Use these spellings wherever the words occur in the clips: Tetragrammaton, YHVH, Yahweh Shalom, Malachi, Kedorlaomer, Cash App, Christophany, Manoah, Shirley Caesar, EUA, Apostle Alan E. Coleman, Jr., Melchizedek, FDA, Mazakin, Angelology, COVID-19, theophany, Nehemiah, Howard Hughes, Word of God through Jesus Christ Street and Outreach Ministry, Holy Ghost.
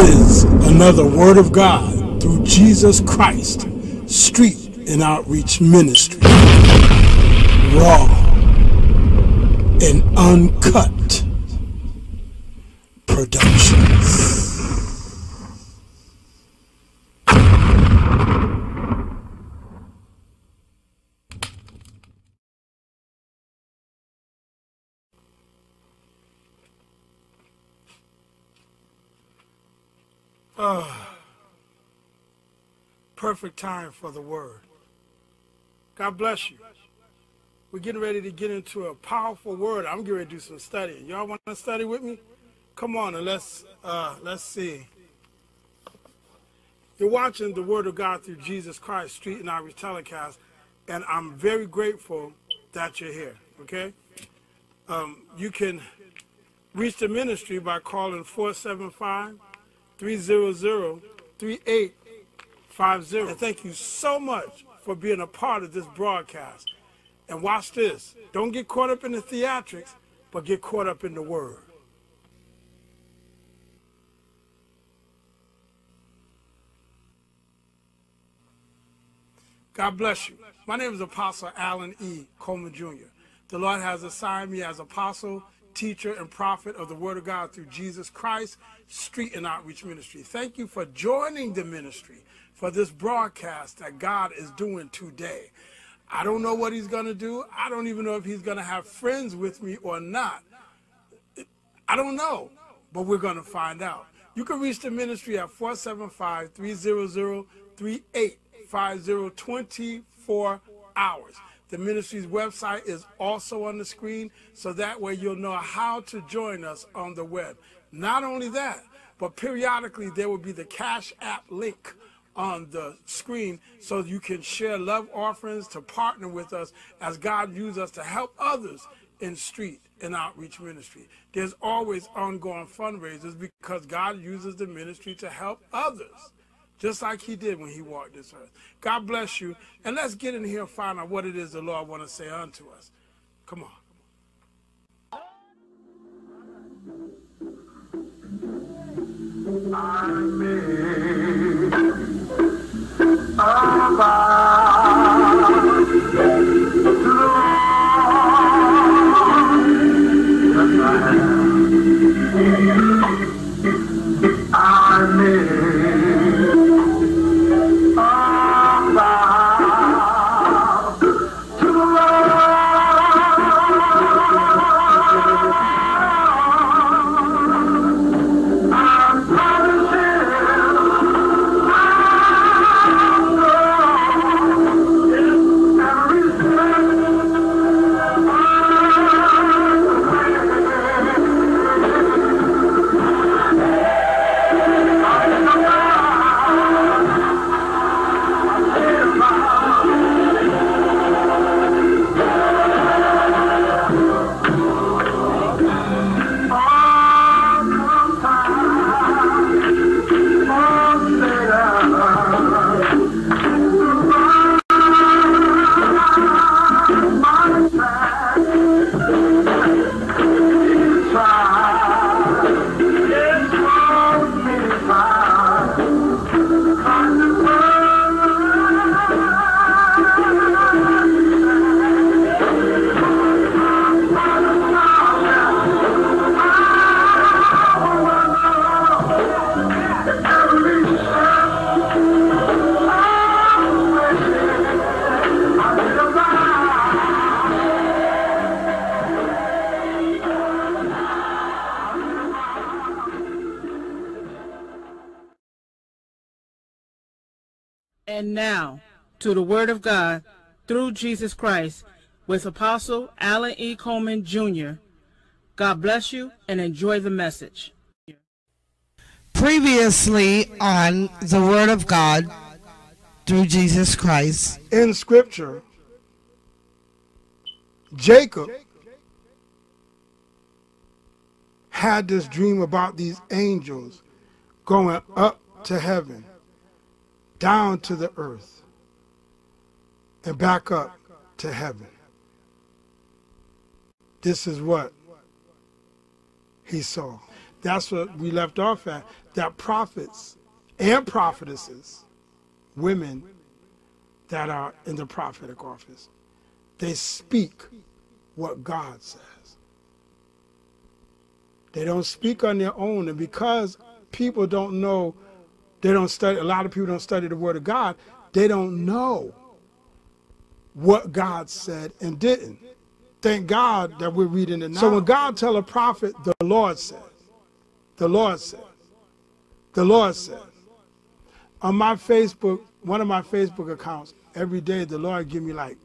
is another Word of God through Jesus Christ Street and Outreach Ministry. Raw and Uncut Productions. Perfect time for the word. God bless you. We're getting ready to get into a powerful word. I'm getting ready to do some studying. Y'all want to study with me? Come on and let's see. You're watching the Word of God through Jesus Christ Street and Outreach telecast, and I'm very grateful that you're here. Okay, you can reach the ministry by calling 475-300-3850. And thank you so much for being a part of this broadcast. And watch this. Don't get caught up in the theatrics, but get caught up in the word. God bless you. My name is Apostle Alan E. Coleman, Jr. The Lord has assigned me as apostle, teacher, and prophet of the Word of God through Jesus Christ Street and Outreach Ministry. Thank you for joining the ministry for this broadcast that God is doing today. I don't know what he's going to do. I don't even know if he's going to have friends with me or not. I don't know, but we're going to find out. You can reach the ministry at 475-300-3850, 24 hours. The ministry's website is also on the screen, so that way you'll know how to join us on the web. Not only that, but periodically there will be the Cash App link on the screen so you can share love offerings to partner with us as God uses us to help others in street and outreach ministry. There's always ongoing fundraisers because God uses the ministry to help others, just like he did when he walked this earth. God bless you, and let's get in here and find out what it is the Lord want to say unto us. Come on. I'm made about Lord. I'm made. And now, to the Word of God through Jesus Christ with Apostle Alan E. Coleman, Jr. God bless you and enjoy the message. Previously on the Word of God through Jesus Christ. In Scripture, Jacob had this dream about these angels going up to heaven, down to the earth, and back up to heaven. This is what he saw. That's what we left off at, that prophets and prophetesses, women that are in the prophetic office, they speak what God says. They don't speak on their own, and because people don't know, they don't study, a lot of people don't study the Word of God, they don't know what God said and didn't. Thank God that we're reading it now. So when God tells a prophet, the Lord said, the Lord said, the Lord said. On my Facebook, one of my Facebook accounts, every day the Lord give me like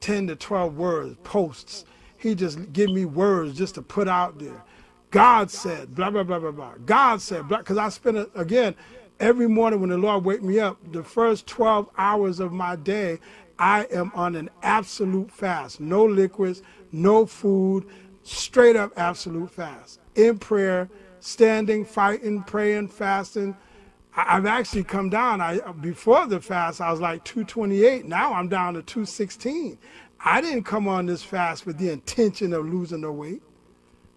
10 to 12 words, posts. He just give me words just to put out there. God said, blah, blah, blah, blah, blah. God said, blah, because I spent it, again, every morning when the Lord wake me up, the first 12 hours of my day, I am on an absolute fast. No liquids, no food, straight up absolute fast. In prayer, standing, fighting, praying, fasting. I've actually come down. Before the fast, I was like 228. Now I'm down to 216. I didn't come on this fast with the intention of losing the weight,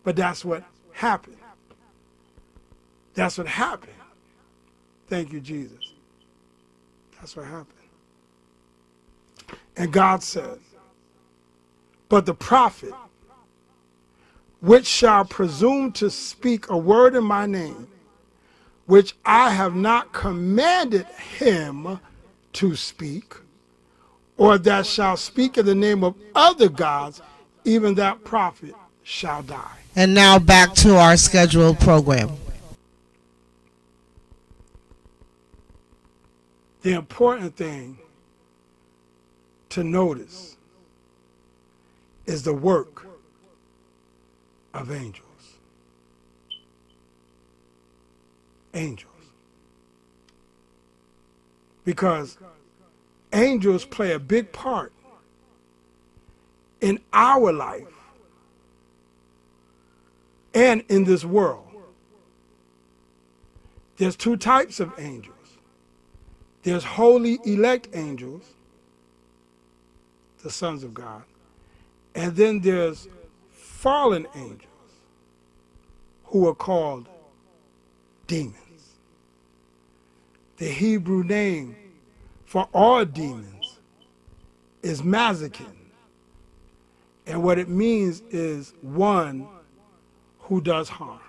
but that's what happened. That's what happened. Thank you, Jesus. That's what happened. And God said, but the prophet, which shall presume to speak a word in my name, which I have not commanded him to speak, or that shall speak in the name of other gods, even that prophet shall die. And now back to our scheduled program. The important thing to notice is the work of angels. Angels. Because angels play a big part in our life and in this world. There's two types of angels. There's holy elect angels, the sons of God, and then there's fallen angels who are called demons. The Hebrew name for all demons is Mazakin, and what it means is one who does harm.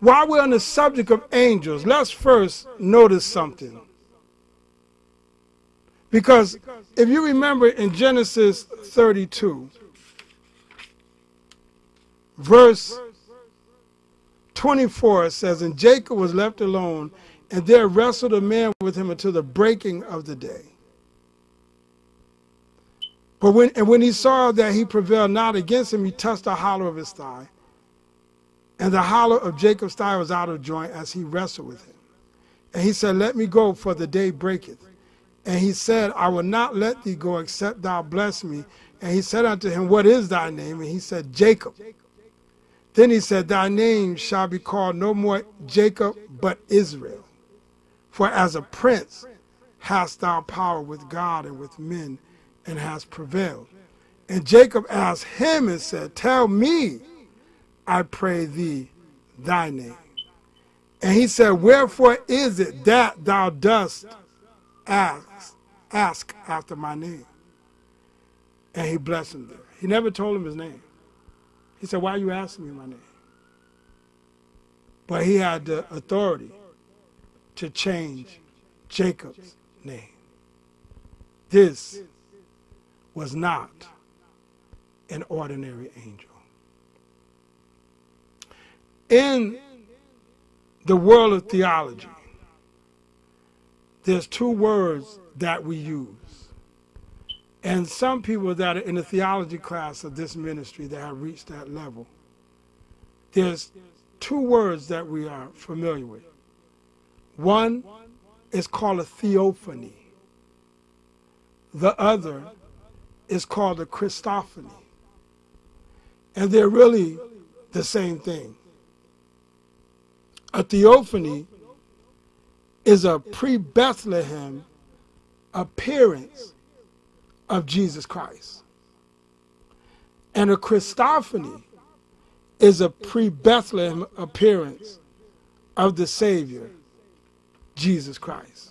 While we're on the subject of angels, let's first notice something. Because if you remember in Genesis 32, verse 24, it says, and Jacob was left alone, and there wrestled a man with him until the breaking of the day. But when he saw that he prevailed not against him, he touched the hollow of his thigh. And the hollow of Jacob's thigh was out of joint as he wrestled with him. And he said, let me go, for the day breaketh. And he said, I will not let thee go, except thou bless me. And he said unto him, what is thy name? And he said, Jacob. Then he said, thy name shall be called no more Jacob, but Israel. For as a prince hast thou power with God and with men, and hast prevailed. And Jacob asked him and said, tell me, I pray thee, thy name. And he said, wherefore is it that thou dost ask after my name? And he blessed him there. He never told him his name. He said, why are you asking me my name? But he had the authority to change Jacob's name. This was not an ordinary angel. In the world of theology, there's two words that we use. And some people that are in the theology class of this ministry that have reached that level, there's two words that we are familiar with. One is called a theophany. The other is called a Christophany. And they're really the same thing. A theophany is a pre-Bethlehem appearance of Jesus Christ. And a Christophany is a pre-Bethlehem appearance of the Savior, Jesus Christ.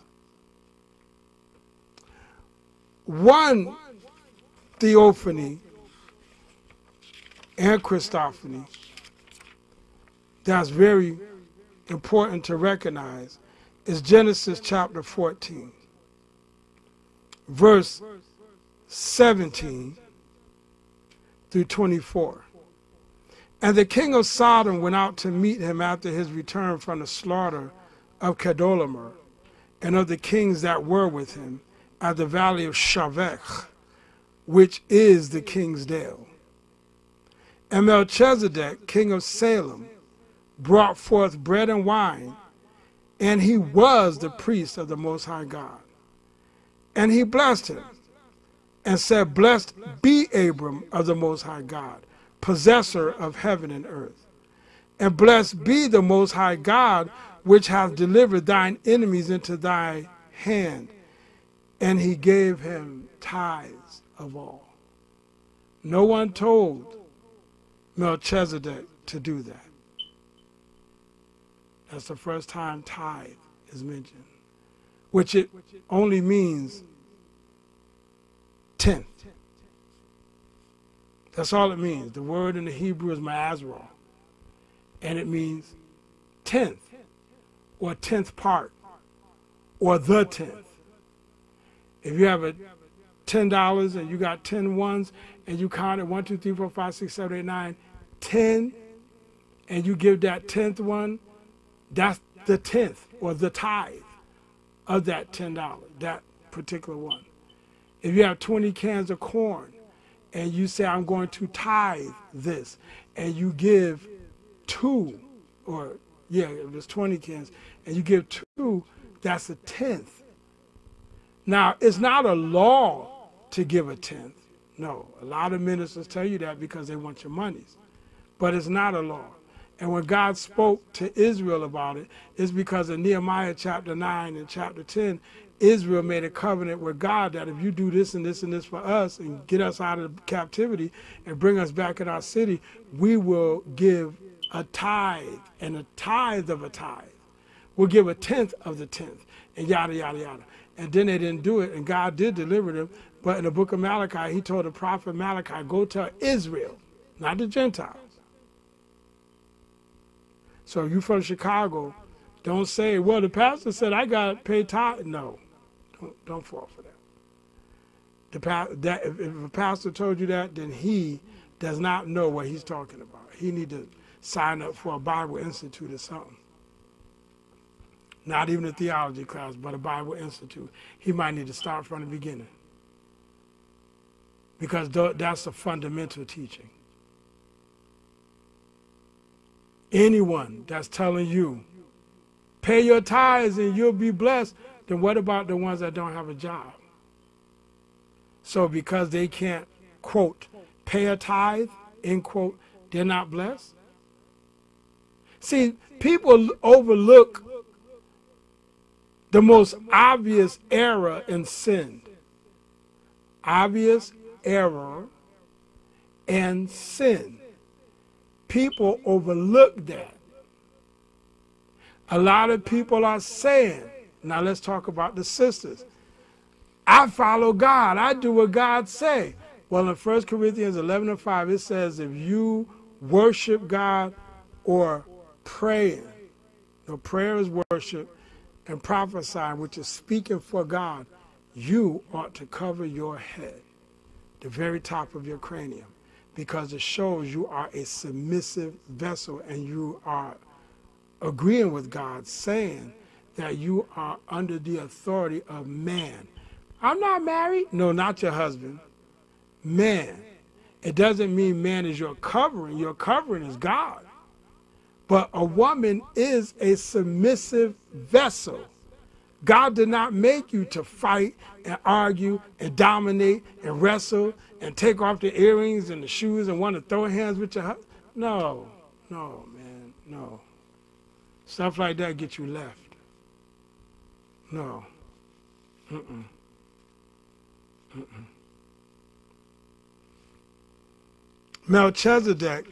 One theophany and Christophany that's very important to recognize is Genesis chapter 14, verse 17 through 24. And the king of Sodom went out to meet him after his return from the slaughter of Kedorlaomer and of the kings that were with him at the valley of Shavech, which is the king's dale. And Melchizedek, king of Salem, brought forth bread and wine, and he was the priest of the Most High God. And he blessed him and said, "Blessed be Abram of the Most High God, possessor of heaven and earth. And blessed be the Most High God, which hath delivered thine enemies into thy hand." And he gave him tithes of all. No one told Melchizedek to do that. That's the first time tithe is mentioned, which it only means tenth. That's all it means. The word in the Hebrew is ma'azra, and it means tenth, or tenth part, or the tenth. If you have a $10 and you got 10 ones and you count it 1, 2, 3, 4, 5, 6, 7, 8, 9, 10, and you give that 10th one, that's the 10th or the tithe of that $10, that particular one. If you have 20 cans of corn and you say, "I'm going to tithe this," and you give two, or yeah, it was 20 cans, and you give two, that's the 10th. Now, it's not a law to give a tenth. No, a lot of ministers tell you that because they want your monies. But it's not a law. And when God spoke to Israel about it, it's because in Nehemiah chapter 9 and chapter 10, Israel made a covenant with God that if you do this and this and this for us and get us out of captivity and bring us back in our city, we will give a tithe and a tithe of a tithe. We'll give a tenth of the tenth and yada, yada, yada. And then they didn't do it, and God did deliver them. But in the book of Malachi, he told the prophet Malachi, "Go tell Israel," not the Gentiles. So if you're from Chicago, don't say, "Well, the pastor said I got paid tithe." No, don't fall for that. If a pastor told you that, then he does not know what he's talking about. He need to sign up for a Bible Institute or something. Not even a theology class, but a Bible Institute. He might need to start from the beginning, because that's a fundamental teaching. Anyone that's telling you, "Pay your tithes and you'll be blessed," then what about the ones that don't have a job? So because they can't, quote, pay a tithe, end quote, they're not blessed? See, people overlook the most obvious error in sin. Obvious error and sin. People overlook that. A lot of people are saying, now let's talk about the sisters, "I follow God. I do what God say." Well, in 1 Corinthians 11:5, it says if you worship God or praying, your prayer is worship, and prophesying, which is speaking for God, you ought to cover your head, the very top of your cranium, because it shows you are a submissive vessel and you are agreeing with God, saying that you are under the authority of man. "I'm not married." No, not your husband. Man. It doesn't mean man is your covering. Your covering is God. But a woman is a submissive vessel. God did not make you to fight and argue and dominate and wrestle and take off the earrings and the shoes and want to throw hands with your husband. No, no, man, no. Stuff like that get you left. No. Mm-mm. Mm-mm. Melchizedek,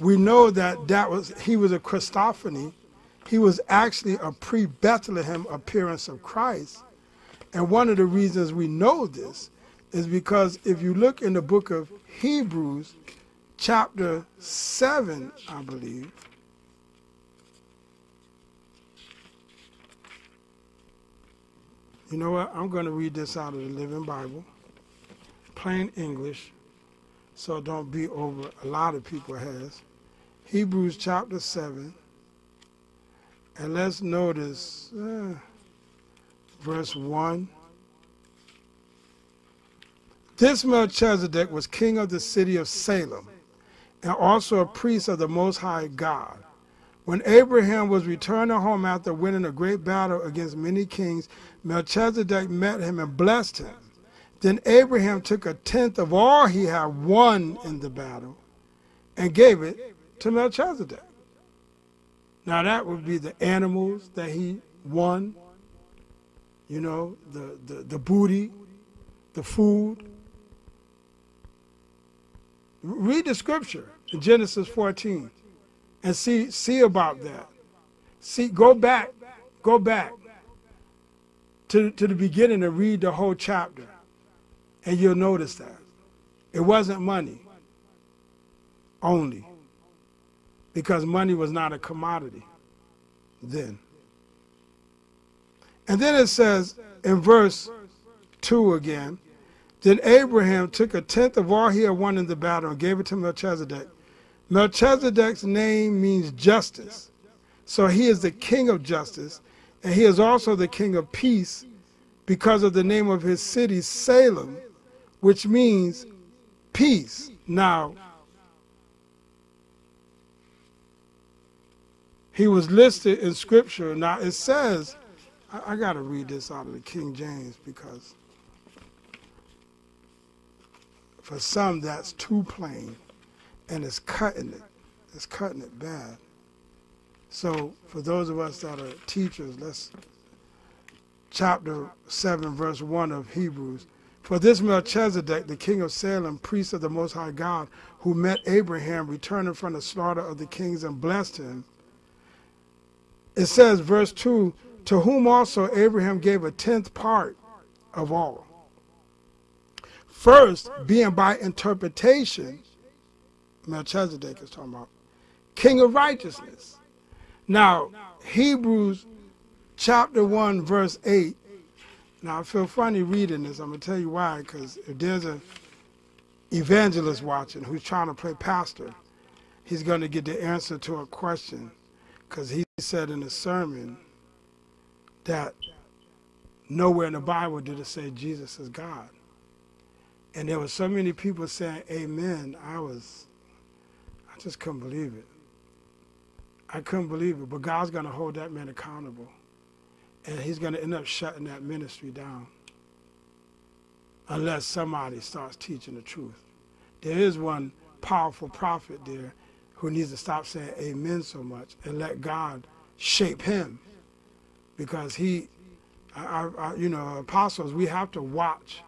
we know that, he was a Christophany. He was actually a pre-Bethlehem appearance of Christ. And one of the reasons we know this is because if you look in the book of Hebrews, chapter 7, I believe, you know what? I'm going to read this out of the Living Bible, plain English, so don't be over. A lot of people has. Hebrews chapter 7, and let's notice verse 1. This Melchizedek was king of the city of Salem, and also a priest of the Most High God. When Abraham was returning home after winning a great battle against many kings, Melchizedek met him and blessed him. Then Abraham took a tenth of all he had won in the battle and gave it to Melchizedek. Now that would be the animals that he won, you know, the booty, the food. Read the scripture in Genesis 14. And see about that. See, go back to the beginning and read the whole chapter, and you'll notice that it wasn't money only, because money was not a commodity then. And then it says in verse 2 again, then Abraham took a tenth of all he had won in the battle and gave it to Melchizedek. Melchizedek's name means justice, so he is the king of justice, and he is also the king of peace because of the name of his city, Salem, which means peace. Now, he was listed in Scripture. Now, it says, I got to read this out of the King James because for some that's too plain. And it's cutting it bad. So for those of us that are teachers, let's, chapter 7, verse 1 of Hebrews. For this Melchizedek, the king of Salem, priest of the Most High God, who met Abraham returning from the slaughter of the kings and blessed him. It says, verse 2, to whom also Abraham gave a tenth part of all. First, being by interpretation, Melchizedek is talking about king of righteousness. Now, Hebrews chapter 1, verse 8. Now, I feel funny reading this. I'm going to tell you why, because if there's an evangelist watching who's trying to play pastor, he's going to get the answer to a question, because he said in a sermon that nowhere in the Bible did it say Jesus is God. And there were so many people saying amen, I just couldn't believe it. I couldn't believe it. But God's going to hold that man accountable. And he's going to end up shutting that ministry down unless somebody starts teaching the truth. There is one powerful prophet there who needs to stop saying amen so much and let God shape him. Because you know, apostles, we have to watch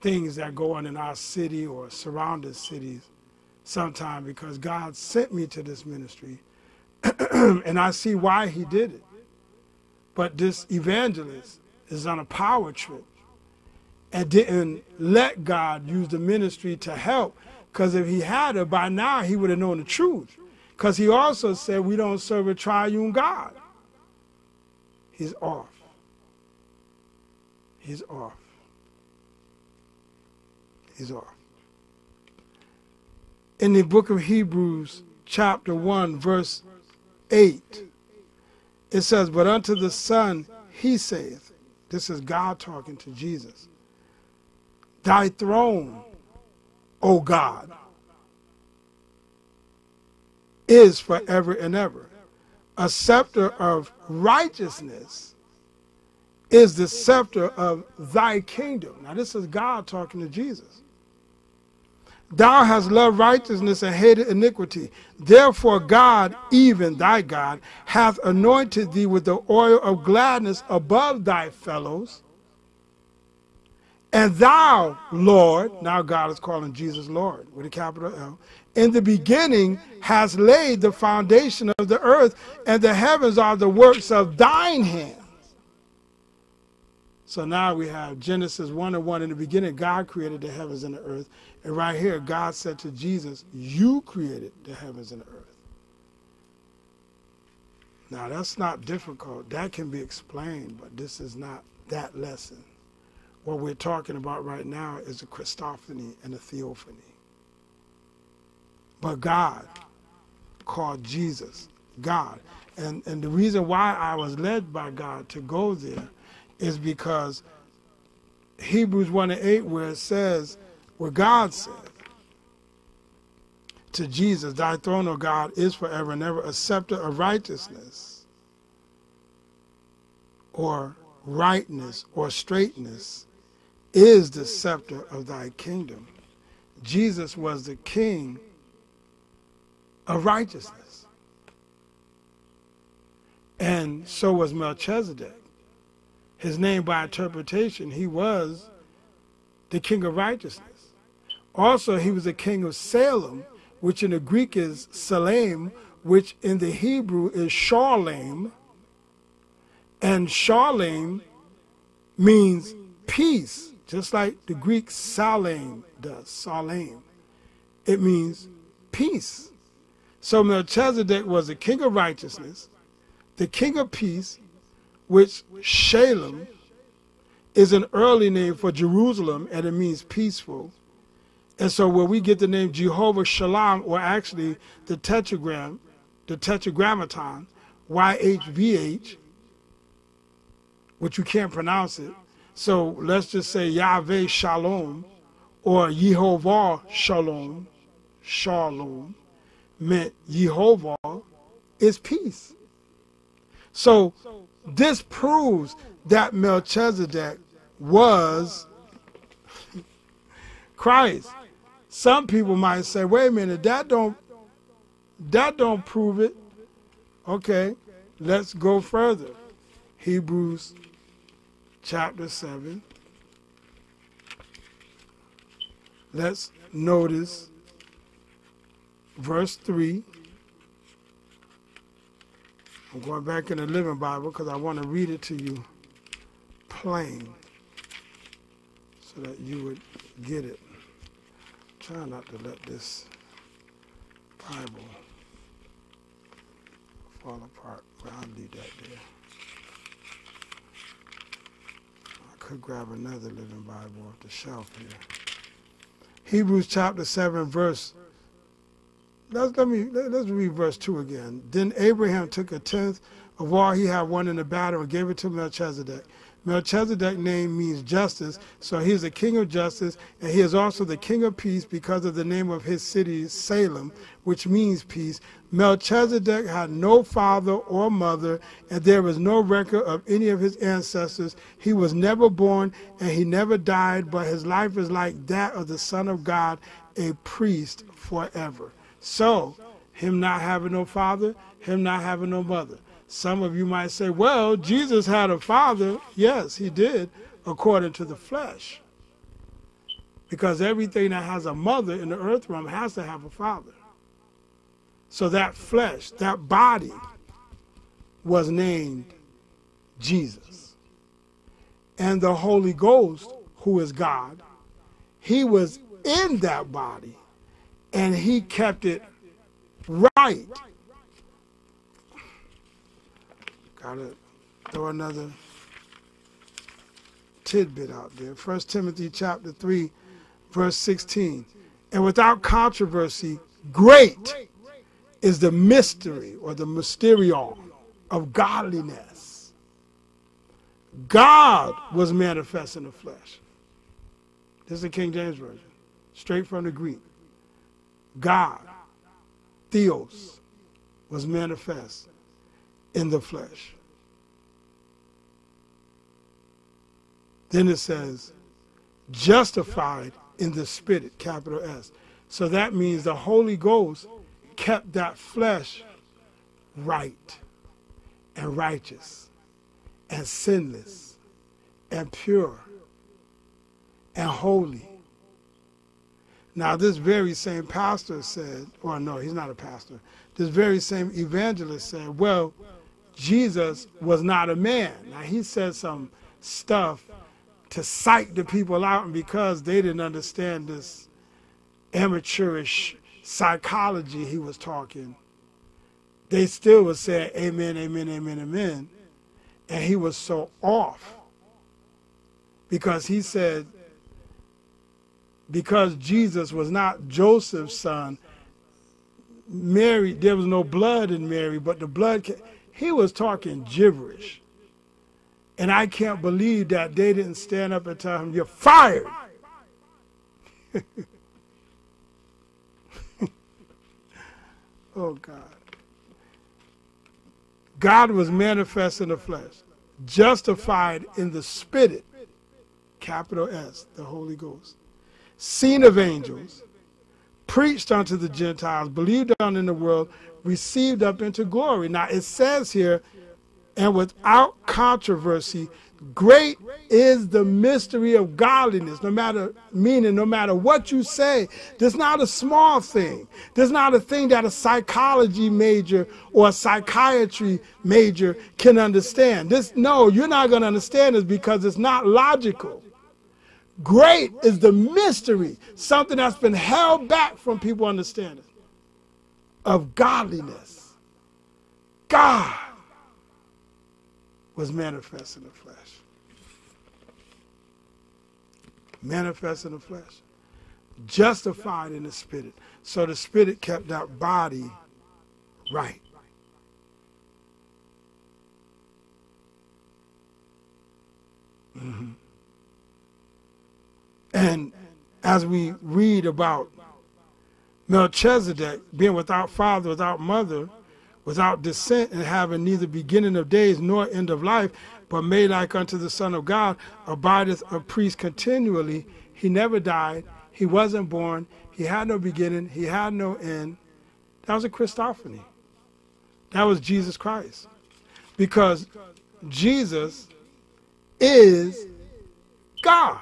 things that go on in our city or surrounding cities sometime, because God sent me to this ministry and I see why he did it. But this evangelist is on a power trip and didn't let God use the ministry to help, because if he had it, by now he would have known the truth, because he also said we don't serve a triune God. He's off. He's off. He's off. In the book of Hebrews, chapter 1, verse 8, it says, but unto the Son he saith, this is God talking to Jesus, thy throne, O God, is forever and ever. A scepter of righteousness is the scepter of thy kingdom. Now this is God talking to Jesus. Thou hast loved righteousness and hated iniquity. Therefore God, even thy God, hath anointed thee with the oil of gladness above thy fellows. And thou, Lord, now God is calling Jesus Lord with a capital L, in the beginning has laid the foundation of the earth, and the heavens are the works of thine hands. So now we have Genesis 1:1. In the beginning, God created the heavens and the earth. And right here, God said to Jesus, you created the heavens and the earth. Now, that's not difficult. That can be explained, but this is not that lesson. What we're talking about right now is a Christophany and a theophany. But God called Jesus God. And the reason why I was led by God to go there is because Hebrews 1:8, where it says, where God said to Jesus, thy throne, O God, is forever and ever, a scepter of righteousness or rightness or straightness is the scepter of thy kingdom. Jesus was the king of righteousness. And so was Melchizedek. His name, by interpretation, he was the king of righteousness. Also, he was the king of Salem, which in the Greek is Salem, which in the Hebrew is Shalom. And Shalom means peace, just like the Greek Salem does, Salem. It means peace. So Melchizedek was the king of righteousness, the king of peace, which Shalom is an early name for Jerusalem, and it means peaceful. And so where we get the name Jehovah Shalom, or actually the Tetragram, the Tetragrammaton, YHVH, which you can't pronounce it. So let's just say Yahweh Shalom, or Yehovah Shalom, Shalom, meant Yehovah is peace. So this proves that Melchizedek was Christ. Some people might say, wait a minute, that don't prove it. Okay, let's go further. Hebrews chapter 7. Let's notice verse 3. I'm going back in the Living Bible because I want to read it to you plain so that you would get it. Try not to let this Bible fall apart, but I'll leave that there. I could grab another Living Bible off the shelf here. Hebrews chapter 7 verse. Let's read verse 2 again. Then Abraham took a tenth of all he had won in the battle and gave it to Melchizedek. Melchizedek's name means justice, so he is the king of justice, and he is also the king of peace because of the name of his city, Salem, which means peace. Melchizedek had no father or mother, and there was no record of any of his ancestors. He was never born, and he never died, but his life is like that of the Son of God, a priest forever. So, him not having no father, him not having no mother. Some of you might say, well, Jesus had a father. Yes, he did, according to the flesh. Because everything that has a mother in the earth realm has to have a father. So that flesh, that body, was named Jesus. And the Holy Ghost, who is God, he was in that body. And he kept it right. Gotta throw another tidbit out there. 1 Timothy chapter 3, verse 16. And without controversy, great is the mystery or the mysterion of godliness. God was manifest in the flesh. This is the King James Version, straight from the Greek. God, Theos, was manifest in the flesh. Then it says, justified in the Spirit, capital S. So that means the Holy Ghost kept that flesh right and righteous and sinless and pure and holy. Now this very same pastor said, or no, he's not a pastor, this very same evangelist said, well, Jesus was not a man. Now he said some stuff to psych the people out, and because they didn't understand this amateurish psychology he was talking, they still were saying amen, amen, amen, amen. And he was so off, because he said, because Jesus was not Joseph's son, Mary, there was no blood in Mary, but the blood came. He was talking gibberish. And I can't believe that they didn't stand up and tell him, you're fired. Oh, God. God was manifest in the flesh, justified in the Spirit, capital S, the Holy Ghost, seen of angels, preached unto the Gentiles, believed on in the world, received up into glory. Now it says here, and without controversy, great is the mystery of godliness. No matter meaning, no matter what you say, there's not a small thing. There's not a thing that a psychology major or a psychiatry major can understand. This, no, you're not going to understand this because it's not logical. Great is the mystery, something that's been held back from people understanding, of godliness. God was manifest in the flesh. Manifest in the flesh. Justified in the Spirit. So the Spirit kept that body right. Mm-hmm. And as we read about Melchizedek being without father, without mother, without descent, and having neither beginning of days nor end of life, but made like unto the Son of God, abideth a priest continually. He never died. He wasn't born. He had no beginning. He had no end. That was a Christophany. That was Jesus Christ. Because Jesus is God.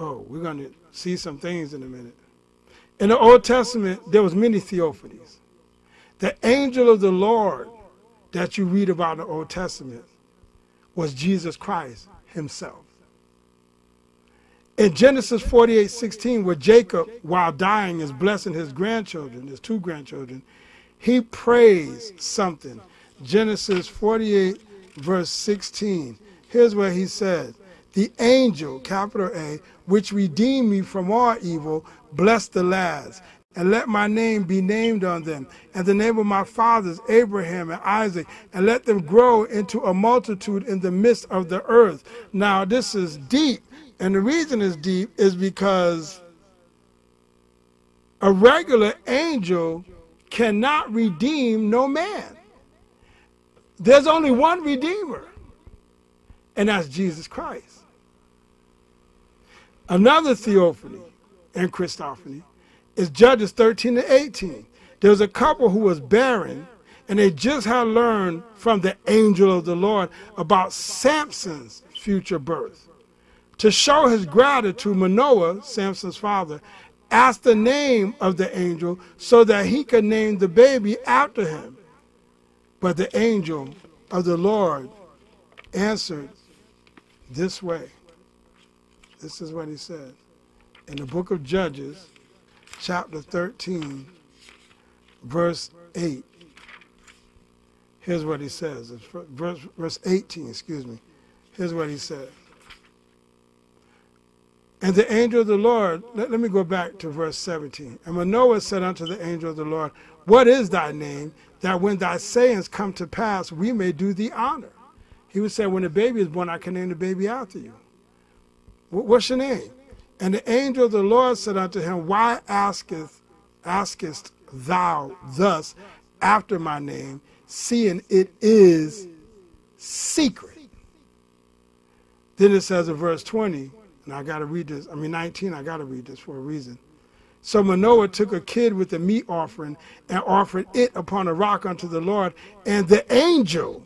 Oh, we're going to see some things in a minute. In the Old Testament, there was many theophanies. The angel of the Lord that you read about in the Old Testament was Jesus Christ himself. In Genesis 48:16, where Jacob, while dying, is blessing his grandchildren, his two grandchildren, he prays something. Genesis 48, verse 16. Here's what he said. The angel, capital A, which redeemed me from all evil, blessed the lads. And let my name be named on them, and the name of my fathers, Abraham and Isaac, and let them grow into a multitude in the midst of the earth. Now, this is deep, and the reason it's deep is because a regular angel cannot redeem no man. There's only one Redeemer, and that's Jesus Christ. Another theophany and Christophany is Judges 13:18. There was a couple who was barren, and they just had learned from the angel of the Lord about Samson's future birth. To show his gratitude, Manoah, Samson's father, asked the name of the angel so that he could name the baby after him. But the angel of the Lord answered this way. This is what he said in the book of Judges, chapter 13, verse 8. Here's what he says. It's verse 18, excuse me. Here's what he said. And the angel of the Lord, let me go back to verse 17. And Manoah said unto the angel of the Lord, what is thy name, that when thy sayings come to pass, we may do thee honor? He would say, when the baby is born, I can name the baby after you. What's your name? And the angel of the Lord said unto him, why askest thou thus after my name, seeing it is secret? Then it says in verse 20, and I got to read this, 19, I got to read this for a reason. So Manoah took a kid with a meat offering and offered it upon a rock unto the Lord, and the angel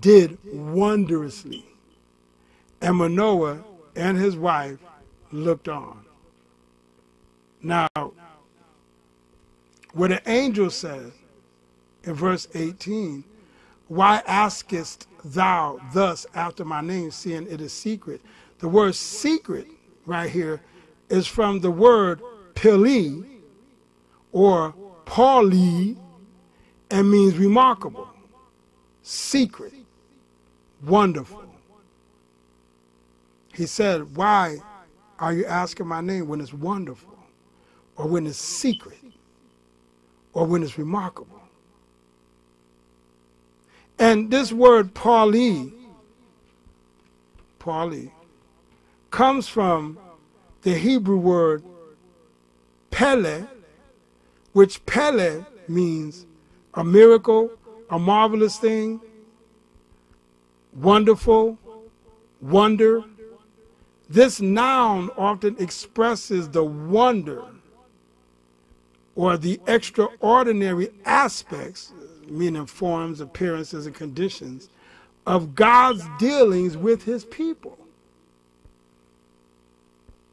did wondrously. And Manoah and his wife looked on. Now, what the angel says in verse 18, why askest thou thus after my name, seeing it is secret? The word secret right here is from the word pili or pauli, and means remarkable, secret, wonderful. He said, why are you asking my name when it's wonderful, or when it's secret, or when it's remarkable? And this word parli, comes from the Hebrew word pele, which pele means a miracle, a marvelous thing, wonderful, wonder. This noun often expresses the wonder or the extraordinary aspects, meaning forms, appearances, and conditions of God's dealings with his people.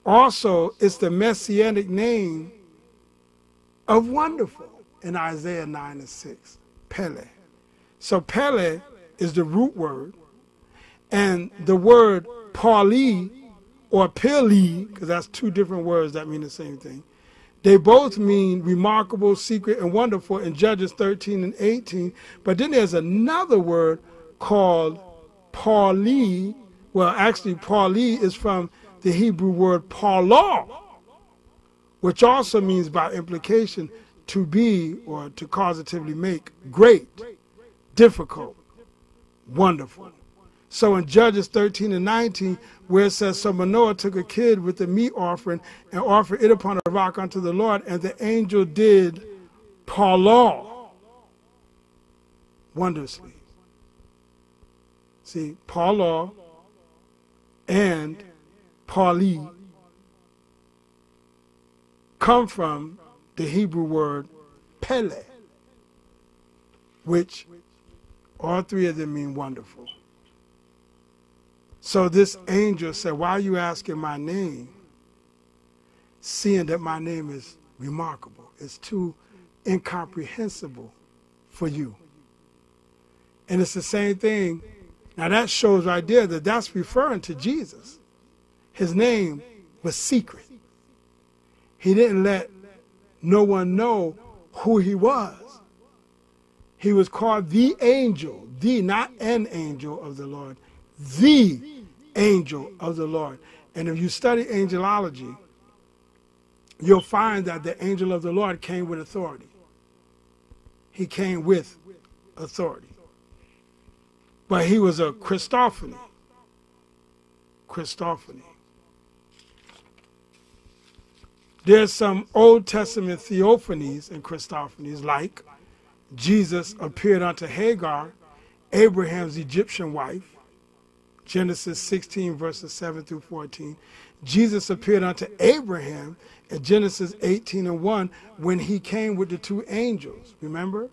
Also, it's the messianic name of wonderful in Isaiah 9:6, Pele. So Pele is the root word, and the word parli or pili, because that's two different words that mean the same thing. They both mean remarkable, secret, and wonderful in Judges 13 and 18. But then there's another word called parli. Well, actually, parli is from the Hebrew word parla, which also means by implication to be or to causatively make great, difficult, wonderful. So in Judges 13 and 19, where it says, so Manoah took a kid with the meat offering and offered it upon a rock unto the Lord, and the angel did parla wondrously. See, parla and parli come from the Hebrew word pele, which all three of them mean wonderful. So this angel said, why are you asking my name, seeing that my name is remarkable? It's too incomprehensible for you. And it's the same thing. Now that shows right there that that's referring to Jesus. His name was secret. He didn't let no one know who he was. He was called the angel, the, not an angel of the Lord, the angel of the Lord. And if you study angelology, you'll find that the angel of the Lord came with authority. He came with authority. But he was a Christophany. Christophany. There's some Old Testament theophanies and Christophanies, like Jesus appeared unto Hagar, Abraham's Egyptian wife, Genesis 16, verses 7 through 14. Jesus appeared unto Abraham in Genesis 18 and 1 when he came with the two angels. Remember?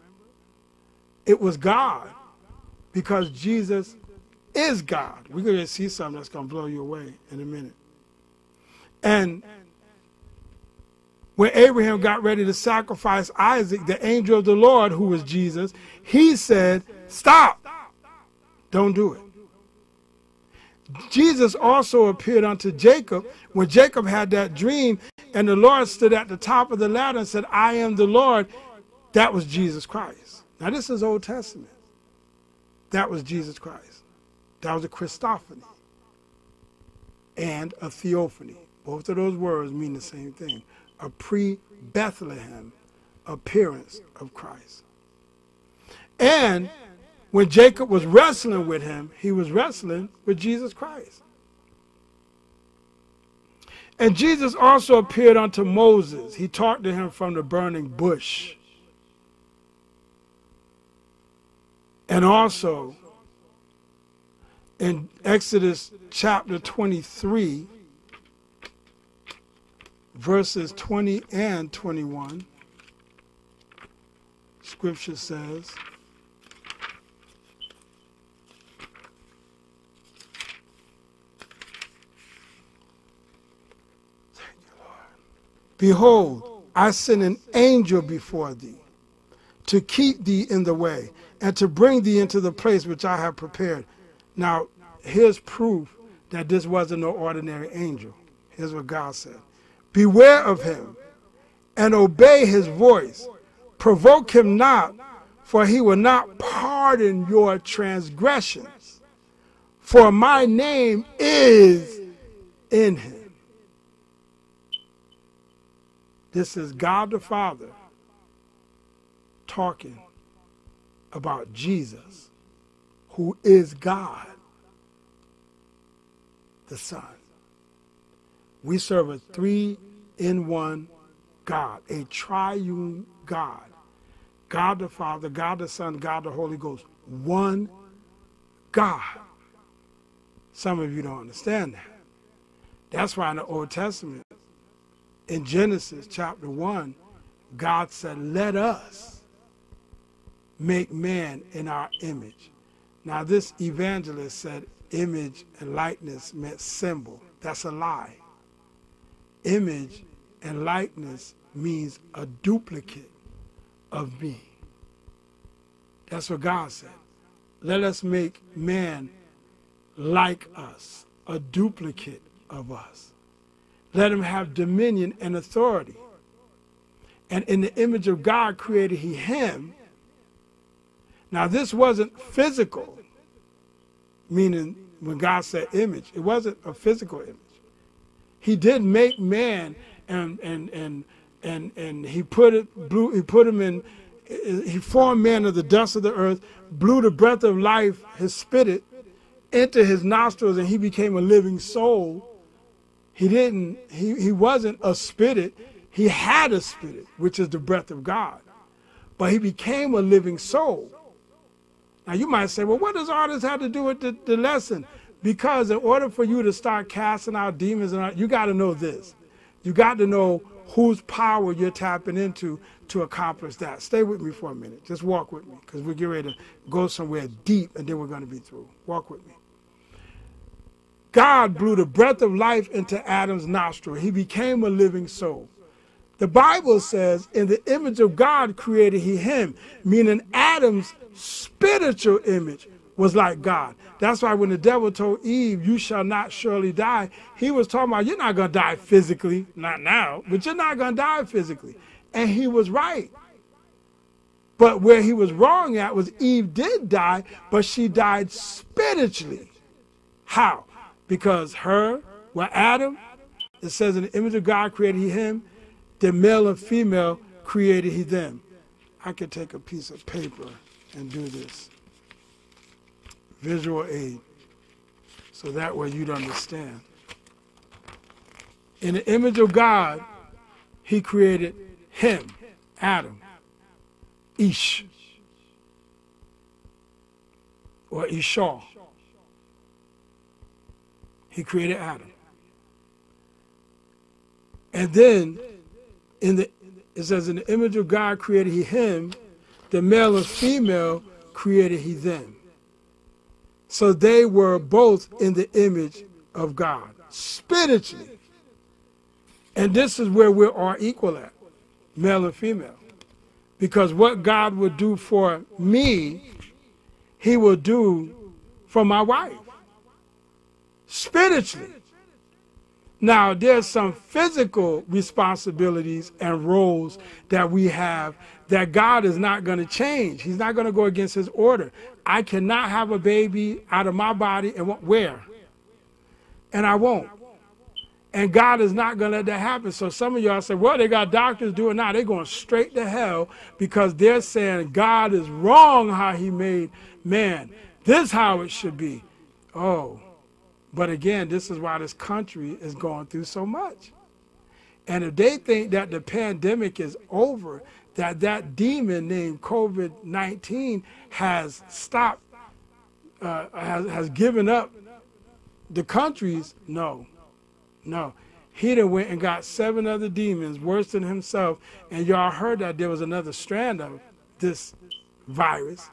It was God, because Jesus is God. We're going to see something that's going to blow you away in a minute. And when Abraham got ready to sacrifice Isaac, the angel of the Lord, who was Jesus, he said, stop, don't do it. Jesus also appeared unto Jacob when Jacob had that dream, and the Lord stood at the top of the ladder and said, I am the Lord. That was Jesus Christ. Now this is Old Testament. That was Jesus Christ. That was a Christophany and a theophany. Both of those words mean the same thing, a pre-Bethlehem appearance of Christ. And when Jacob was wrestling with him, he was wrestling with Jesus Christ. And Jesus also appeared unto Moses. He talked to him from the burning bush. And also in Exodus chapter 23, verses 20 and 21, Scripture says, Behold, I send an angel before thee to keep thee in the way and to bring thee into the place which I have prepared. Now, here's proof that this wasn't no ordinary angel. Here's what God said. Beware of him and obey his voice. Provoke him not, for he will not pardon your transgressions. For my name is in him. This is God the Father talking about Jesus, who is God the Son. We serve a three-in-one God, a triune God. God the Father, God the Son, God the Holy Ghost. One God. Some of you don't understand that. That's why in the Old Testament, in Genesis chapter 1, God said, let us make man in our image. Now this evangelist said image and likeness meant symbol. That's a lie. Image and likeness means a duplicate of me. That's what God said. Let us make man like us, a duplicate of us. Let him have dominion and authority. And in the image of God created he him. Now this wasn't physical, meaning when God said image, it wasn't a physical image. He did make man and he formed man of the dust of the earth, blew the breath of life, his spirit, into his nostrils, and he became a living soul. He wasn't a spirit. He had a spirit, which is the breath of God. But he became a living soul. Now you might say, well, what does all this have to do with the lesson? Because in order for you to start casting out demons, you got to know this. You got to know whose power you're tapping into to accomplish that. Stay with me for a minute. Just walk with me, because we're getting ready to go somewhere deep, and then we're going to be through. Walk with me. God blew the breath of life into Adam's nostril. He became a living soul. The Bible says, in the image of God created he him, meaning Adam's spiritual image was like God. That's why when the devil told Eve, you shall not surely die, he was talking about, you're not going to die physically, not now, but you're not going to die physically. And he was right. But where he was wrong at was Eve did die, but she died spiritually. How? Because her, well, Adam, it says in the image of God created he him, the male and female created he them. I could take a piece of paper and do this. Visual aid, so that way you'd understand. In the image of God, he created him, Adam, Ish, or Ishah. He created Adam. And then, it says, in the image of God created he him, the male and female created he them. So they were both in the image of God, spiritually. And this is where we're all equal at, male and female. Because what God will do for me, he will do for my wife, spiritually. Now, there's some physical responsibilities and roles that we have that God is not going to change. He's not going to go against his order. I cannot have a baby out of my body and where? And I won't. And God is not going to let that happen. So some of y'all say, well, they got doctors doing now. They're going straight to hell because they're saying God is wrong how he made man. This is how it should be. Oh, but again, this is why this country is going through so much. And if they think that the pandemic is over, that demon named COVID-19 has stopped, has given up the countries. No. He done went and got 7 other demons worse than himself. And y'all heard that there was another strand of this virus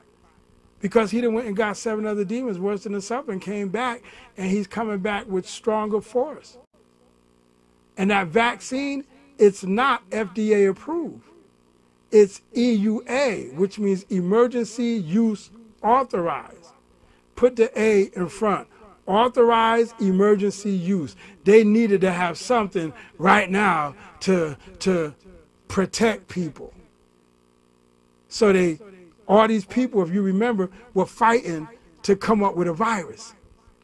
because he done went and got 7 other demons worse than himself and came back, and he's coming back with stronger force. And that vaccine It's not FDA approved. It's EUA, which means emergency use authorized. Put the A in front. Authorized emergency use. They needed to have something right now to protect people. So they, all these people, if you remember, were fighting to come up with a virus.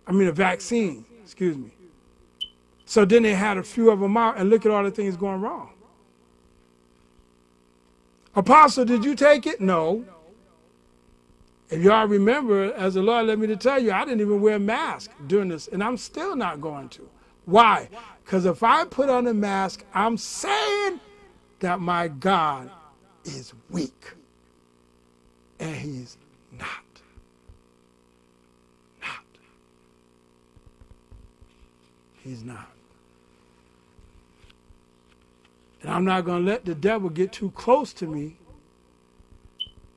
I mean a vaccine, excuse me. So then they had a few of them out, and look at all the things going wrong. Apostle, did you take it? No. If y'all remember, as the Lord led me to tell you, I didn't even wear a mask during this, and I'm still not going to. Why? Because if I put on a mask, I'm saying that my God is weak, and he's not. Not. He's not. And I'm not going to let the devil get too close to me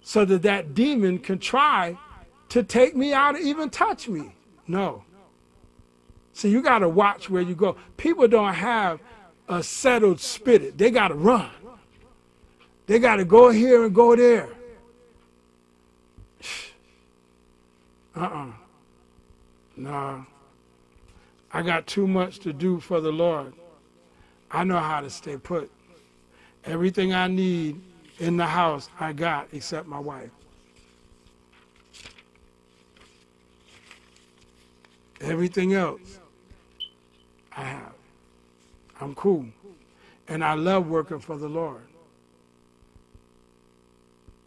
so that that demon can try to take me out or even touch me. No. See, you got to watch where you go. People don't have a settled spirit. They got to run. They got to go here and go there. Nah. I got too much to do for the Lord. I know how to stay put. Everything I need in the house I got except my wife. Everything else I have. I'm cool. And I love working for the Lord.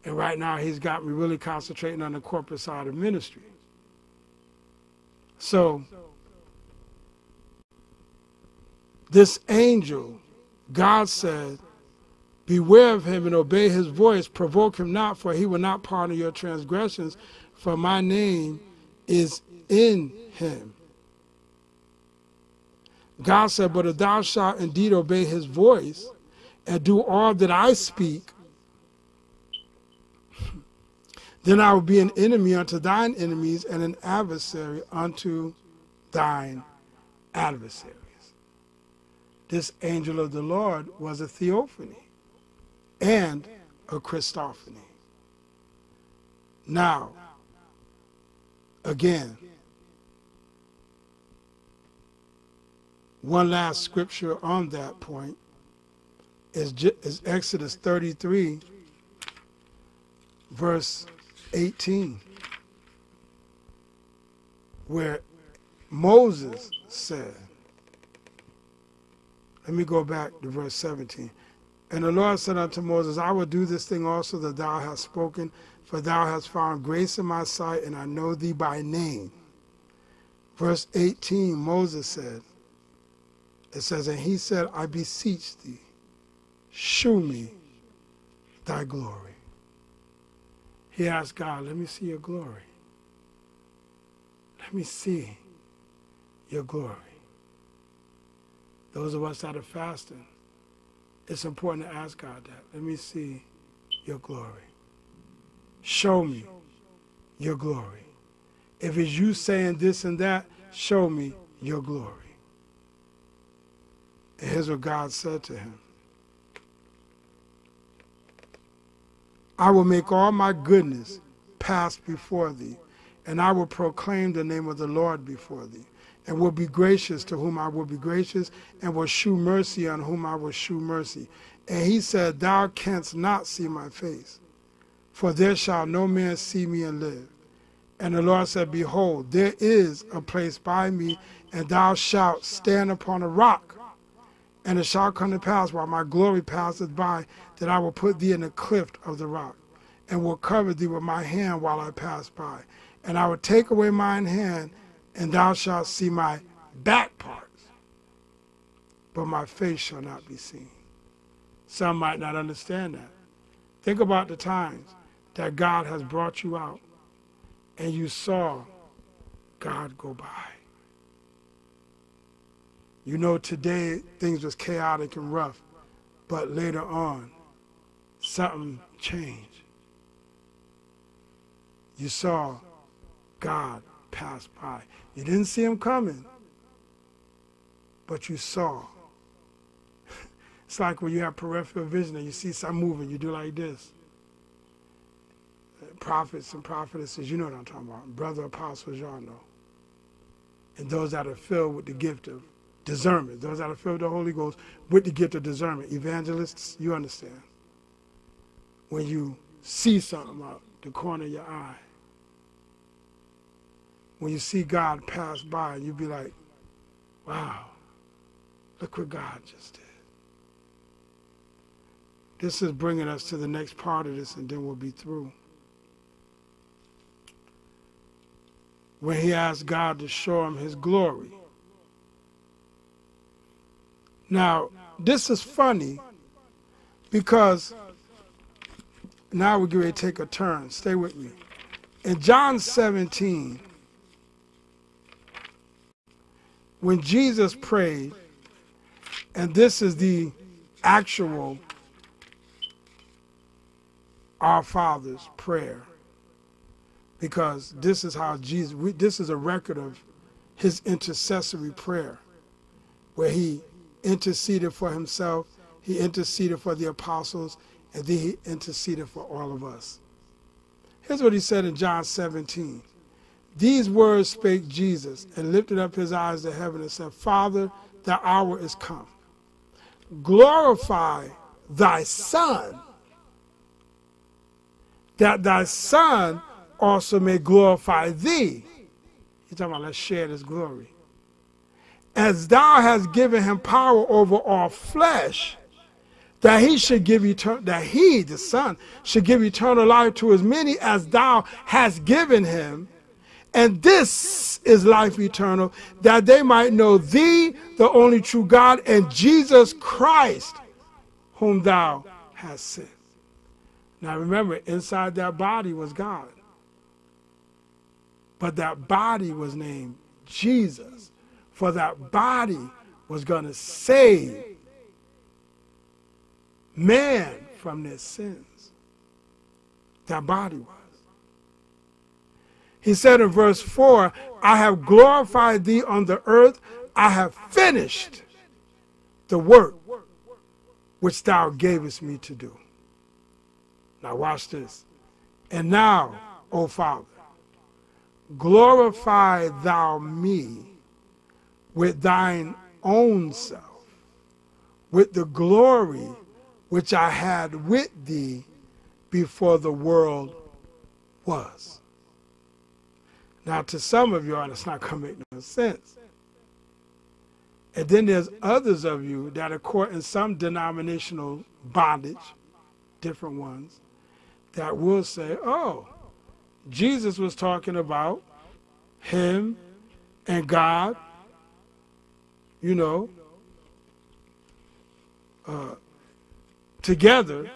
And right now he's got me really concentrating on the corporate side of ministry. So this angel, God said, beware of him and obey his voice. Provoke him not, for he will not pardon your transgressions, for my name is in him. God said, but if thou shalt indeed obey his voice and do all that I speak, then I will be an enemy unto thine enemies and an adversary unto thine adversaries. This angel of the Lord was a theophany and a Christophany. Now, again, one last scripture on that point is Exodus 33, verse 18, where Moses said, let me go back to verse 17. And the Lord said unto Moses, I will do this thing also that thou hast spoken, for thou hast found grace in my sight, and I know thee by name. Verse 18, Moses said, it says, and he said, I beseech thee, shew me thy glory. He asked God, let me see your glory. Let me see your glory. Those of us that are fasting, it's important to ask God that. Let me see your glory. Show me your glory. If it's you saying this and that, show me your glory. And here's what God said to him. I will make all my goodness pass before thee, and I will proclaim the name of the Lord before thee, and will be gracious to whom I will be gracious, and will shew mercy on whom I will shew mercy. And he said, thou canst not see my face, for there shall no man see me and live. And the Lord said, behold, there is a place by me, and thou shalt stand upon a rock. And it shall come to pass, while my glory passeth by, that I will put thee in the cleft of the rock, and will cover thee with my hand while I pass by. And I will take away mine hand, and thou shalt see my back parts, but my face shall not be seen. Some might not understand that. Think about the times that God has brought you out and you saw God go by. You know, today things was chaotic and rough, but later on, something changed. You saw God pass by. You didn't see him coming, but you saw It's like when you have peripheral vision and you see something moving, you do like this. Prophets and prophetesses, you know what I'm talking about. Brother Apostle Jean, and those that are filled with the gift of discernment, those that are filled with the Holy Ghost with the gift of discernment. Evangelists, you understand. When you see something out the corner of your eye, when you see God pass by, you be like, wow, look what God just did. This is bringing us to the next part of this, and then we'll be through. When he asked God to show him his glory. Now, this is funny because now we're going to take a turn. Stay with me. In John 17, when Jesus prayed, and this is the actual Our Father's prayer, because this is how Jesus, this is a record of his intercessory prayer, where he interceded for himself, he interceded for the apostles, and then he interceded for all of us. Here's what he said in John 17. These words spake Jesus, and lifted up his eyes to heaven and said, Father, the hour is come. Glorify thy Son, that thy Son also may glorify thee. He's talking about let's share this glory. As thou hast given him power over all flesh, that he should give eternal, that he, the Son, should give eternal life to as many as thou hast given him. And this is life eternal, that they might know thee, the only true God, and Jesus Christ, whom thou hast sent. Now remember, inside that body was God. But that body was named Jesus. For that body was going to save man from their sins. That body was. He said in verse 4, I have glorified thee on the earth. I have finished the work which thou gavest me to do. Now watch this. And now, O Father, glorify thou me with thine own self, with the glory which I had with thee before the world was. Now to some of you, it's not going to make no sense. And then there's others of you that are caught in some denominational bondage, different ones, that will say, oh, Jesus was talking about him and God, you know, together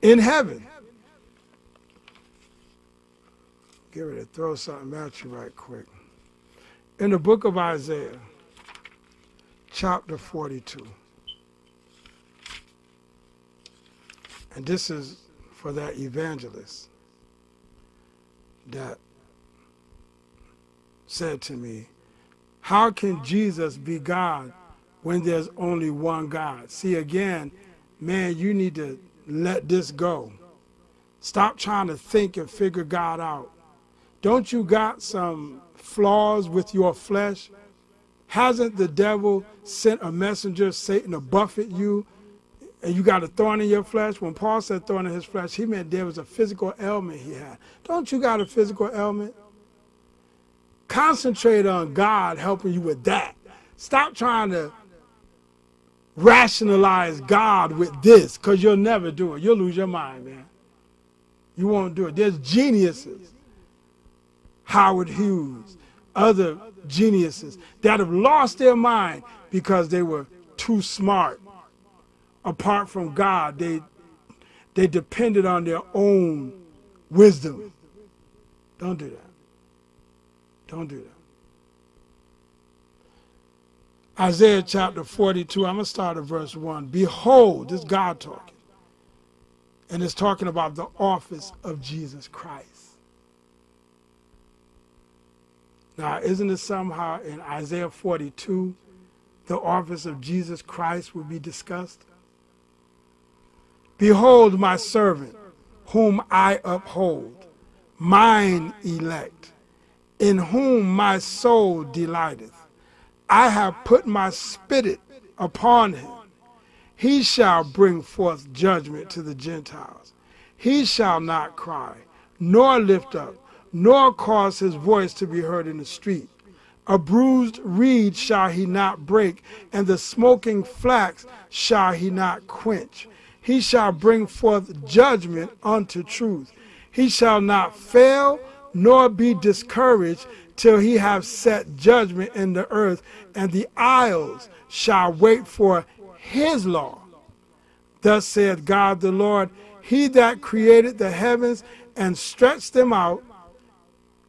in heaven. Get ready to throw something at you right quick. In the book of Isaiah, chapter 42. And this is for that evangelist that said to me, how can Jesus be God when there's only one God? See, again, man, you need to let this go. Stop trying to think and figure God out. Don't you got some flaws with your flesh? Hasn't the devil sent a messenger, Satan, to buffet you? And you got a thorn in your flesh. When Paul said thorn in his flesh, he meant there was a physical ailment he had. Don't you got a physical ailment? Concentrate on God helping you with that. Stop trying to rationalize God with this, because you'll never do it. You'll lose your mind, man. You won't do it. There's geniuses, Howard Hughes, other geniuses that have lost their mind because they were too smart. Apart from God, they depended on their own wisdom. Don't do that. Don't do that. Isaiah chapter 42, I'm going to start at verse 1. Behold, this is God talking. And it's talking about the office of Jesus Christ. Now, isn't it somehow in Isaiah 42 the office of Jesus Christ will be discussed. Behold my servant, whom I uphold, mine elect, in whom my soul delighteth. I have put my spirit upon him. He shall bring forth judgment to the Gentiles. He shall not cry, nor lift up, nor cause his voice to be heard in the street. A bruised reed shall he not break, and the smoking flax shall he not quench. He shall bring forth judgment unto truth. He shall not fail, nor be discouraged, till he have set judgment in the earth, and the isles shall wait for his law. Thus saith God the Lord, he that created the heavens and stretched them out.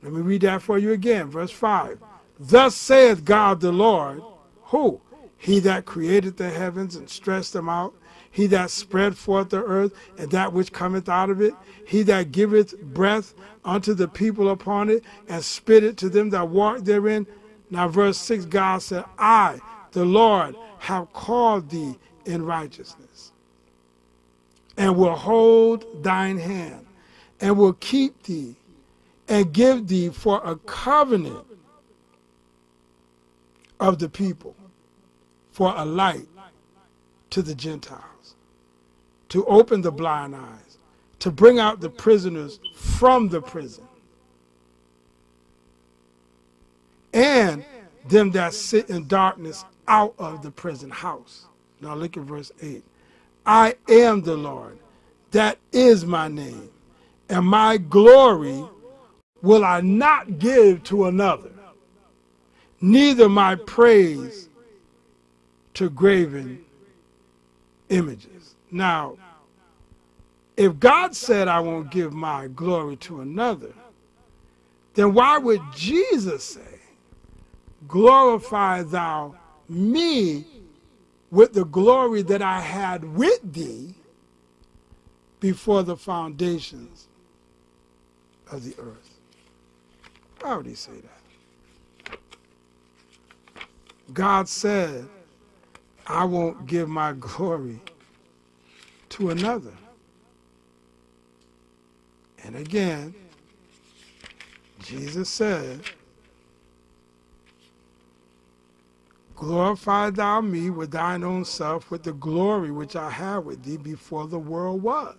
Let me read that for you again, verse 5. Thus saith God the Lord, who? He that created the heavens and stretched them out, he that spread forth the earth and that which cometh out of it, he that giveth breath unto the people upon it, and spit it to them that walk therein. Now verse 6, God said, I, the Lord, have called thee in righteousness, and will hold thine hand, and will keep thee, and give thee for a covenant of the people, for a light to the Gentiles, to open the blind eyes, to bring out the prisoners from the prison, and them that sit in darkness out of the prison house. Now look at verse 8. I am the Lord, that is my name, and my glory will I not give to another, neither my praise to graven images. Now, if God said I won't give my glory to another, then why would Jesus say, glorify thou me with the glory that I had with thee before the foundations of the earth? Why would he say that? God said, I won't give my glory to another. And again, Jesus said, glorify thou me with thine own self with the glory which I had with thee before the world was.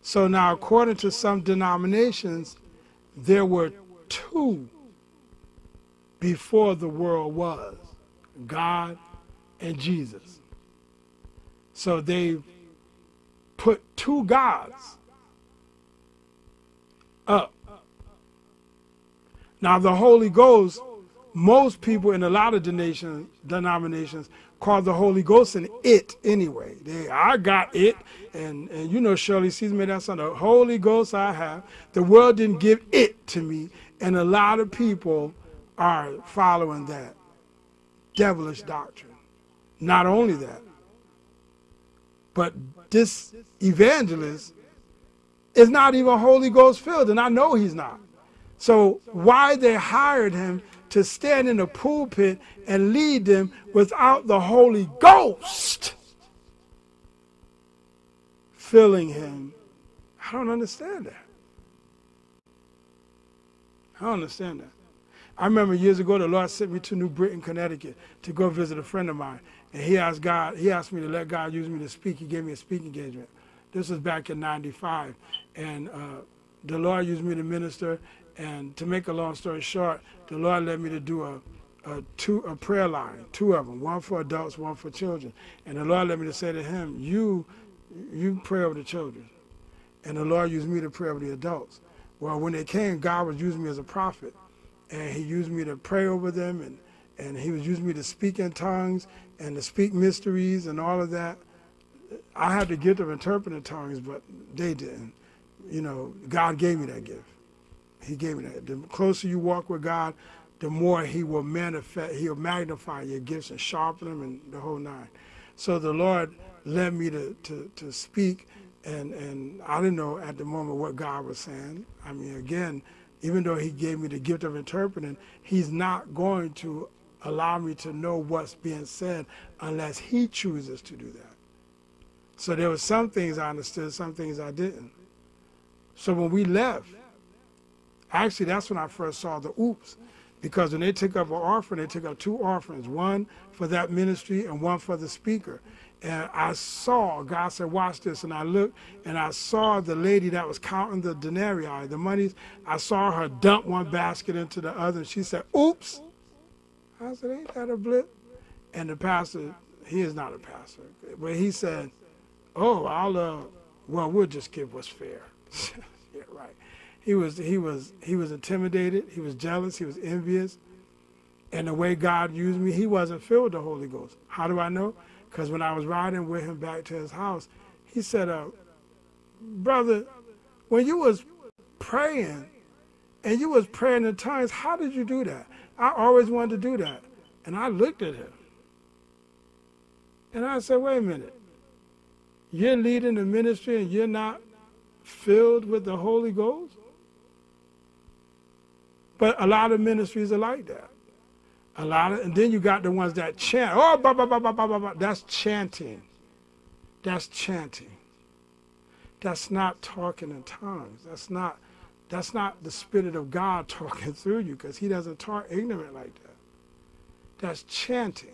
So now, according to some denominations, there were two before the world was, God and Jesus. So they put two gods up. Now the Holy Ghost, most people in a lot of denominations call the Holy Ghost an it anyway. I got it, and you know Shirley Caesar made that song, the Holy Ghost I have. The world didn't give it to me, and a lot of people are following that devilish doctrine. Not only that, but this evangelist is not even Holy Ghost filled, and I know he's not. So why they hired him to stand in the pulpit and lead them without the Holy Ghost filling him? I don't understand that. I don't understand that. I remember years ago the Lord sent me to New Britain, Connecticut to go visit a friend of mine. And he asked me to let God use me to speak. He gave me a speaking engagement. This was back in '95. And the Lord used me to minister. And to make a long story short, the Lord led me to do a prayer line, two of them, one for adults, one for children. And the Lord led me to say to him, you pray over the children. And the Lord used me to pray over the adults. Well, when they came, God was using me as a prophet. And he used me to pray over them, and he was using me to speak in tongues and to speak mysteries and all of that. I had the gift of interpreting tongues, but they didn't. You know, God gave me that gift. He gave me that. The closer you walk with God, the more he will manifest, he'll magnify your gifts and sharpen them and the whole nine. So the Lord led me to speak, and I didn't know at the moment what God was saying. I mean, again, even though he gave me the gift of interpreting, he's not going to allow me to know what's being said unless he chooses to do that. So there were some things I understood, some things I didn't. So when we left, actually that's when I first saw the oops, because when they took up an offering, they took up two offerings, one for that ministry and one for the speaker. And I saw, God said, watch this. And I looked and I saw the lady that was counting the denarii, the monies. I saw her dump one basket into the other. And she said, oops. I said, ain't that a blip? And the pastor, he is not a pastor, but he said, oh, we'll just give what's fair. Yeah, right. He was intimidated. He was jealous. He was envious. And the way God used me, he wasn't filled with the Holy Ghost. How do I know? Because when I was riding with him back to his house, he said, brother, when you was praying and you was praying in tongues, how did you do that? I always wanted to do that. And I looked at him and I said, wait a minute. You're leading the ministry and you're not filled with the Holy Ghost? But a lot of ministries are like that. A lot of, and then you got the ones that chant. Oh, blah, blah, blah, blah, blah, blah. That's chanting. That's chanting. That's not talking in tongues. That's not the Spirit of God talking through you, because he doesn't talk ignorant like that. That's chanting.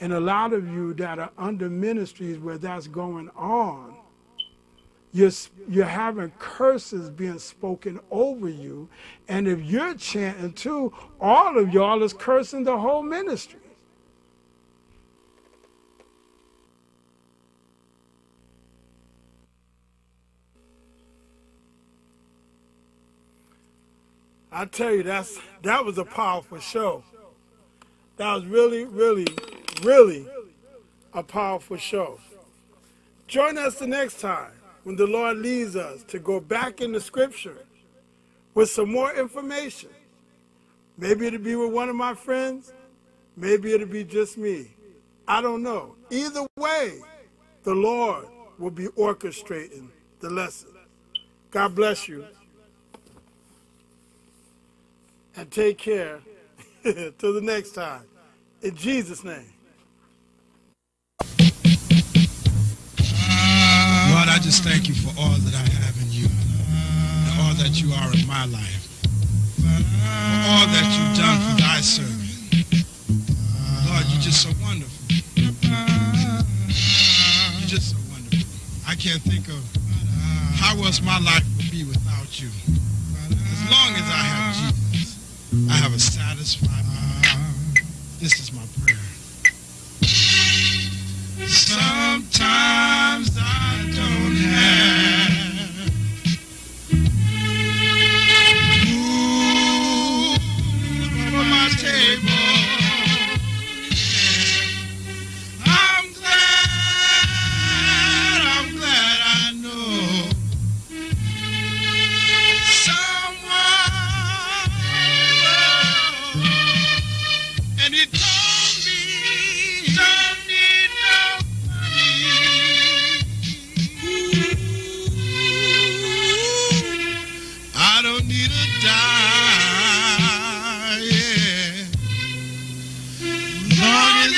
And a lot of you that are under ministries where that's going on, you're having curses being spoken over you. And if you're chanting too, all of y'all is cursing the whole ministry. I tell you, that was a powerful show. That was really, really, really a powerful show. Join us the next time, when the Lord leads us to go back into Scripture with some more information. Maybe it'll be with one of my friends. Maybe it'll be just me. I don't know. Either way, the Lord will be orchestrating the lesson. God bless you. And take care. Till the next time. In Jesus' name. I just thank you for all that I have in you, and all that you are in my life, for all that you've done for thy servant. Lord, you're just so wonderful. You're just so wonderful. I can't think of how else my life would be without you. As long as I have Jesus, I have a satisfied mind. This is my prayer. Sometimes I don't have food for my table. I'm glad I know someone, and it told me don't need no. As long as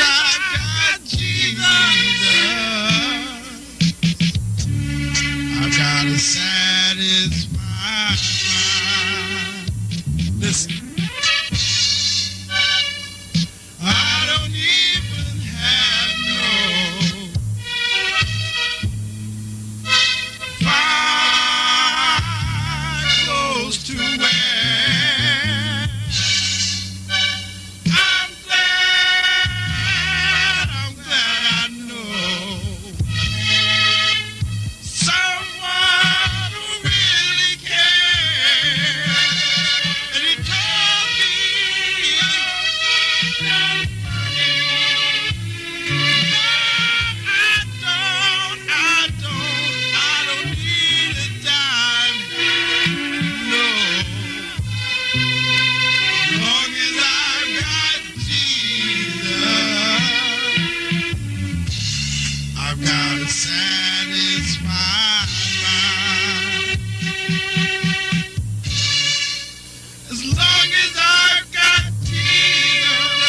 I've got Jesus.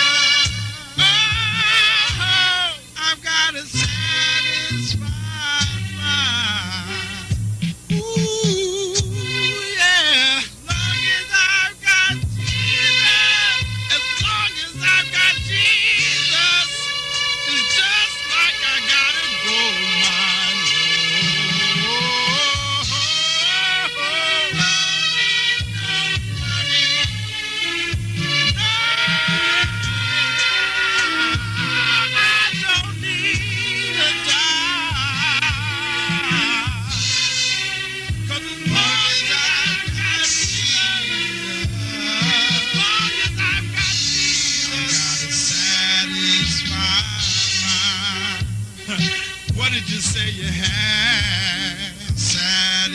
What did you say you had? Satisfied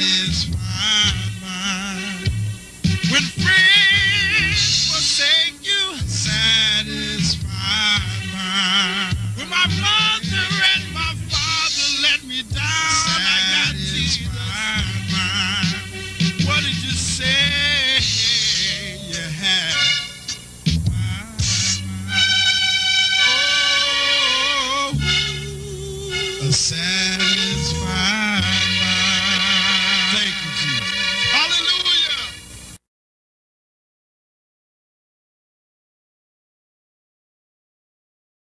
mine. When friends forsake you, satisfied mine. When my mother and my father let me down, I got Jesus. Mine. What did you say you had? Satisfied.